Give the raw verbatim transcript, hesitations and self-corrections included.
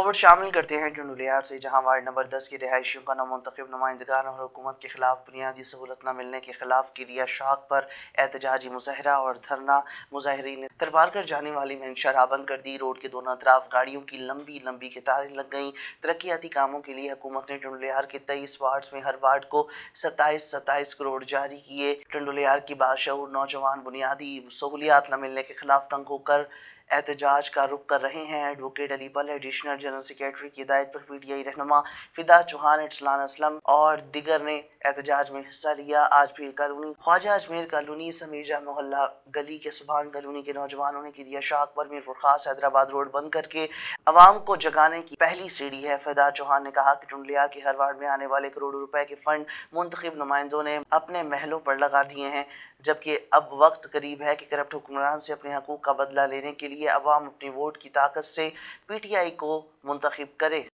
खबर शामिल करते हैं जो नुलियार से, जहाँ वार्ड नंबर दस की रिहायशियों का नामुंतखब नुमाइंदगान और हुकूमत के खिलाफ बुनियादी सहूलत न मिलने के खिलाफ किरिया शाख पर एहतजाजी मुजाहरा और धरना। मुजाहरीन ने तरवार कर जाने वाली महंग शराबंद कर दी। रोड के दोनों अतराफ गाड़ियों की लंबी लंबी कतारें लग गईं। तरक्याती कामों के लिए हुकूमत ने टंडोलियार के तेईस वार्ड्स में हर वार्ड को सत्ताईस सत्ताईस करोड़ जारी किए। टंडोलियार की बाशऊर नौजवान बुनियादी सहूलियात न मिलने के खिलाफ तंग होकर एहतजाज का रुख कर रहे हैं। एडवोकेट अली बल एडिशनल जनरल सेक्रेटरी की हिदायत पर पीटीआई रहनुमा फिदा चौहान, इरफान असलम और दिगर ने एहतजाज में हिस्सा लिया। आज भी कॉलोनी ख्वाजा अजमेर कॉलोनी, समीजा मोहल्ला गली के सुभान कॉलोनी के नौजवानों ने किरिया शाख पर मीर प्रखा हैदराबाद रोड बंद करके आवाम को जगाने की पहली सीढ़ी है। फिदा चौहान ने कहा कि टुंडलियार के हर वार्ड में आने वाले करोड़ों रुपए के फंड मुंतखब नुमाइंदों ने अपने महलों पर लगा दिए हैं, जबकि अब वक्त करीब है कि करप्ट हुक्मरान से अपने हकूक का बदला लेने के लिए अवाम अपनी वोट की ताकत से पीटीआई को मुंतखब करे।